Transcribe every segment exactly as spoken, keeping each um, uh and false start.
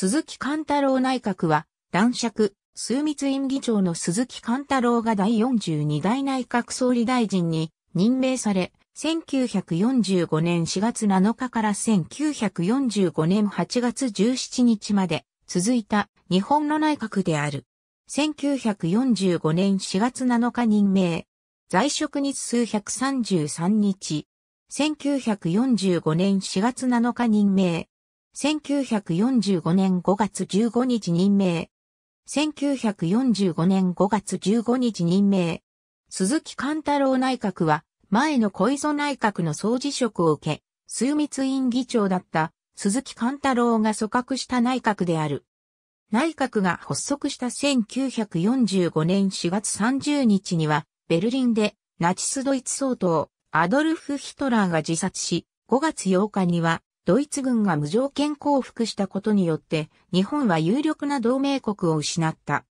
鈴木貫太郎内閣は、男爵、枢密院議長の鈴木貫太郎が第よんじゅうに代内閣総理大臣に任命され、せんきゅうひゃくよんじゅうごねんしがつなのかからせんきゅうひゃくよんじゅうごねんはちがつじゅうしちにちまで続いた日本の内閣である。せんきゅうひゃくよんじゅうごねんしがつなのか任命。在職日数ひゃくさんじゅうさんにち。せんきゅうひゃくよんじゅうごねんしがつなのか任命。せんきゅうひゃくよんじゅうごねんごがつじゅうごにち任命。せんきゅうひゃくよんじゅうごねんごがつじゅうごにち任命。鈴木貫太郎内閣は、前の小磯内閣の総辞職を受け、枢密院議長だった鈴木貫太郎が組閣した内閣である。内閣が発足したせんきゅうひゃくよんじゅうごねんしがつさんじゅうにちには、ベルリンでナチスドイツ総統、アドルフ・ヒトラーが自殺し、ごがつようかには、ドイツ軍が無条件降伏したことによって、日本は有力な同盟国を失った。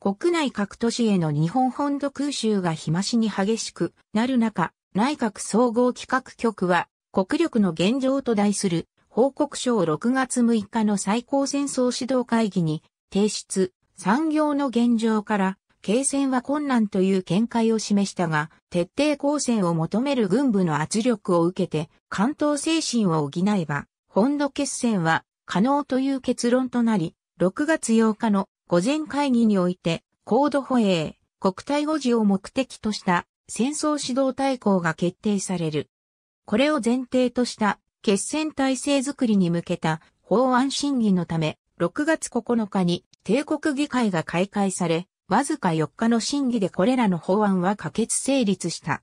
国内各都市への日本本土空襲が日増しに激しくなる中、内閣総合企画局は、国力の現状と題する報告書をろくがつむいかの最高戦争指導会議に提出、産業の現状から、継戦は困難という見解を示したが、徹底抗戦を求める軍部の圧力を受けて、関東精神を補えば、本土決戦は可能という結論となり、ろくがつようかの御前会議において、高度保衛、国体護持を目的とした戦争指導大綱が決定される。これを前提とした決戦体制づくりに向けた法案審議のため、ろくがつここのかに帝国議会が開会され、わずかよっかの審議でこれらの法案は可決成立した。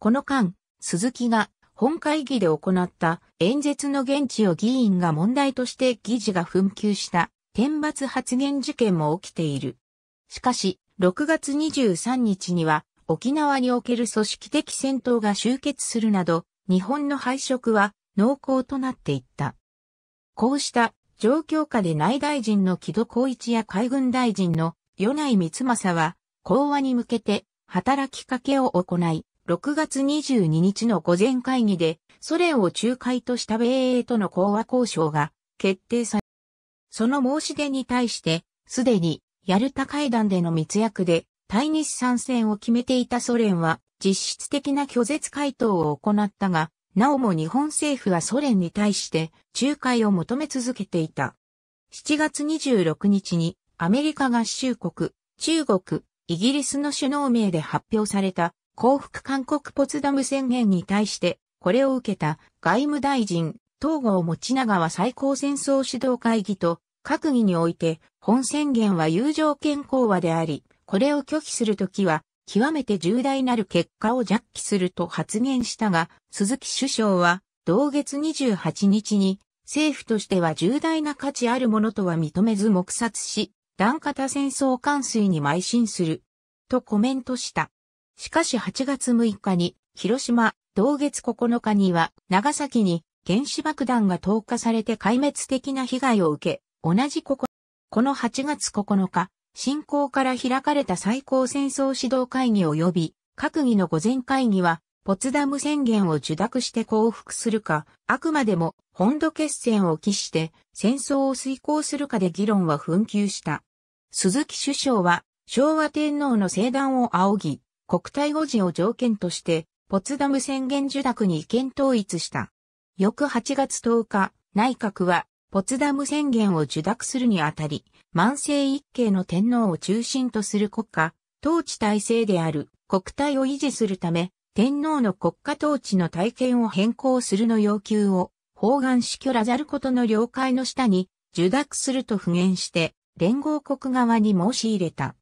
この間、鈴木が本会議で行った演説の言質を議員が問題として議事が紛糾した。天罰発言事件も起きている。しかし、ろくがつにじゅうさんにちには沖縄における組織的戦闘が終結するなど、日本の敗色は濃厚となっていった。こうした状況下で内大臣の木戸幸一や海軍大臣の米内光政は、講和に向けて働きかけを行い、ろくがつにじゅうににちの御前会議でソ連を仲介とした米英との講和交渉が決定され、その申し出に対して、すでに、ヤルタ会談での密約で、対日参戦を決めていたソ連は、実質的な拒絶回答を行ったが、なおも日本政府はソ連に対して、仲介を求め続けていた。しちがつにじゅうろくにちに、アメリカ合衆国、中国、イギリスの首脳名で発表された、降伏勧告ポツダム宣言に対して、これを受けた、外務大臣、東郷持長は最高戦争指導会議と閣議において、本宣言は有条件講和であり、これを拒否するときは、極めて重大なる結果を弱気すると発言したが、鈴木首相は、同月にじゅうはちにちに、政府としては重大な価値あるものとは認めず黙殺し、断固戦争完遂に邁進する、とコメントした。しかしはちがつむいかに、広島、同月ここのかには、長崎に、原子爆弾が投下されて壊滅的な被害を受け、同じここ、このはちがつここのか、侵攻から開かれた最高戦争指導会議及び、閣議の御前会議は、ポツダム宣言を受諾して降伏するか、あくまでも本土決戦を期して、戦争を遂行するかで議論は紛糾した。鈴木首相は、昭和天皇の聖断を仰ぎ、国体護持を条件として、ポツダム宣言受諾に意見統一した。翌はちがつとおか、内閣は、ポツダム宣言を受諾するにあたり、万世一系の天皇を中心とする国家、統治体制である国体を維持するため、天皇の国家統治の体験を変更するの要求を、包含し許らざることの了解の下に、受諾すると付言して、連合国側に申し入れた。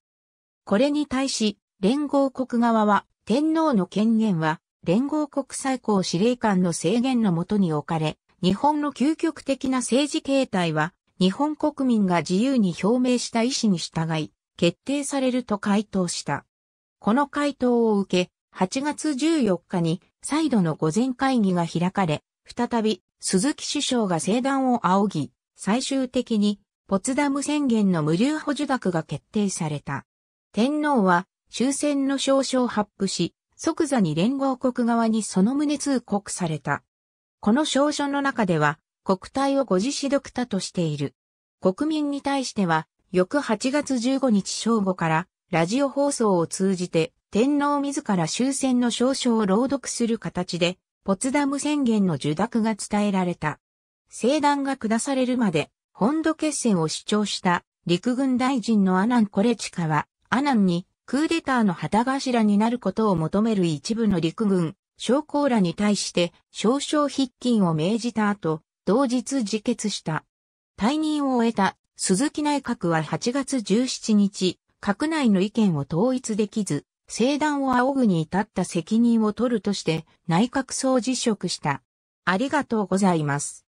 これに対し、連合国側は、天皇の権限は、連合国最高司令官の制限の下に置かれ、日本の究極的な政治形態は、日本国民が自由に表明した意思に従い、決定されると回答した。この回答を受け、はちがつじゅうよっかに再度の御前会議が開かれ、再び鈴木首相が聖断を仰ぎ、最終的にポツダム宣言の無留保受諾が決定された。天皇は終戦の詔書を発布し、即座に連合国側にその旨通告された。この詔書の中では、国体をご自死ドクタとしている。国民に対しては、翌はちがつじゅうごにち正午から、ラジオ放送を通じて、天皇自ら終戦の詔書を朗読する形で、ポツダム宣言の受諾が伝えられた。聖弾が下されるまで、本土決戦を主張した陸軍大臣の阿南惟親は、阿南にクーデターの旗頭になることを求める一部の陸軍、将校らに対して少々筆禁を命じた後、同日自決した。退任を終えた鈴木内閣ははちがつじゅうしちにち、閣内の意見を統一できず、聖弾を仰ぐに至った責任を取るとして内閣総辞職した。ありがとうございます。